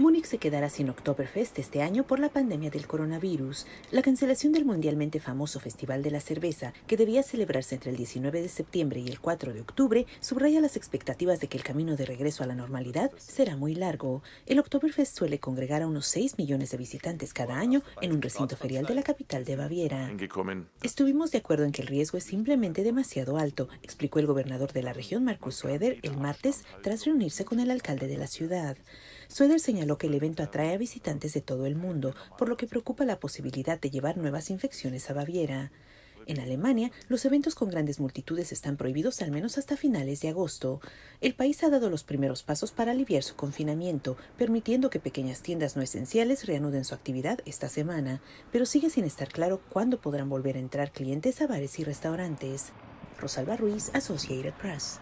Múnich se quedará sin Oktoberfest este año por la pandemia del coronavirus. La cancelación del mundialmente famoso Festival de la Cerveza, que debía celebrarse entre el 19 de septiembre y el 4 de octubre, subraya las expectativas de que el camino de regreso a la normalidad será muy largo. El Oktoberfest suele congregar a unos 6 millones de visitantes cada año en un recinto ferial de la capital de Baviera. Estuvimos de acuerdo en que el riesgo es simplemente demasiado alto, explicó el gobernador de la región, Markus Söder, el martes, tras reunirse con el alcalde de la ciudad. Söder señaló que el evento atrae a visitantes de todo el mundo, por lo que preocupa la posibilidad de llevar nuevas infecciones a Baviera. En Alemania, los eventos con grandes multitudes están prohibidos al menos hasta finales de agosto. El país ha dado los primeros pasos para aliviar su confinamiento, permitiendo que pequeñas tiendas no esenciales reanuden su actividad esta semana, pero sigue sin estar claro cuándo podrán volver a entrar clientes a bares y restaurantes. Rosalba Ruiz, Associated Press.